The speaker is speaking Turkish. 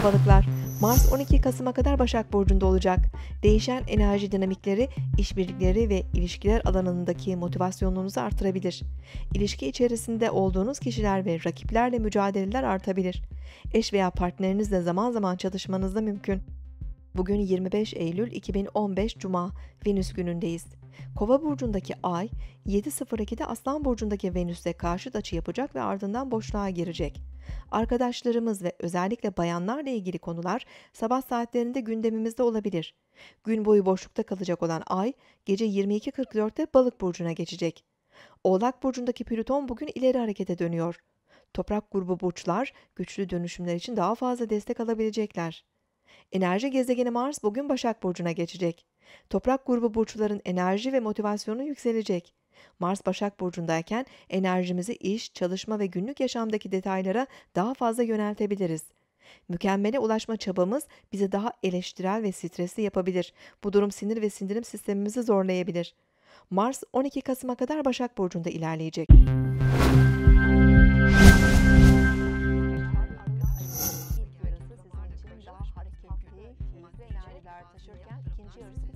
sevgili balıklar, Mars 12 Kasım'a kadar Başak Burcu'nda olacak. Değişen enerji dinamikleri, işbirlikleri ve ilişkiler alanındaki motivasyonunuzu artırabilir. İlişki içerisinde olduğunuz kişiler ve rakiplerle mücadeleler artabilir. Eş veya partnerinizle zaman zaman çatışmanız da mümkün. Bugün 25 Eylül 2015 Cuma, Venüs günündeyiz. Kova burcundaki Ay, 7.02'de Aslan burcundaki Venüs'e karşıt açı yapacak ve ardından boşluğa girecek. Arkadaşlarımız ve özellikle bayanlarla ilgili konular sabah saatlerinde gündemimizde olabilir. Gün boyu boşlukta kalacak olan Ay, gece 22.44'te Balık burcuna geçecek. Oğlak burcundaki Plüton bugün ileri harekete dönüyor. Toprak grubu burçlar, güçlü dönüşümler için daha fazla destek alabilecekler. Enerji gezegeni Mars bugün Başak Burcu'na geçecek. Toprak grubu burçların enerji ve motivasyonu yükselecek. Mars Başak Burcu'ndayken enerjimizi iş, çalışma ve günlük yaşamdaki detaylara daha fazla yöneltebiliriz. Mükemmele ulaşma çabamız bizi daha eleştirel ve stresli yapabilir. Bu durum sinir ve sindirim sistemimizi zorlayabilir. Mars 12 Kasım'a kadar Başak Burcu'nda ilerleyecek. Taşırken ikinci yarısında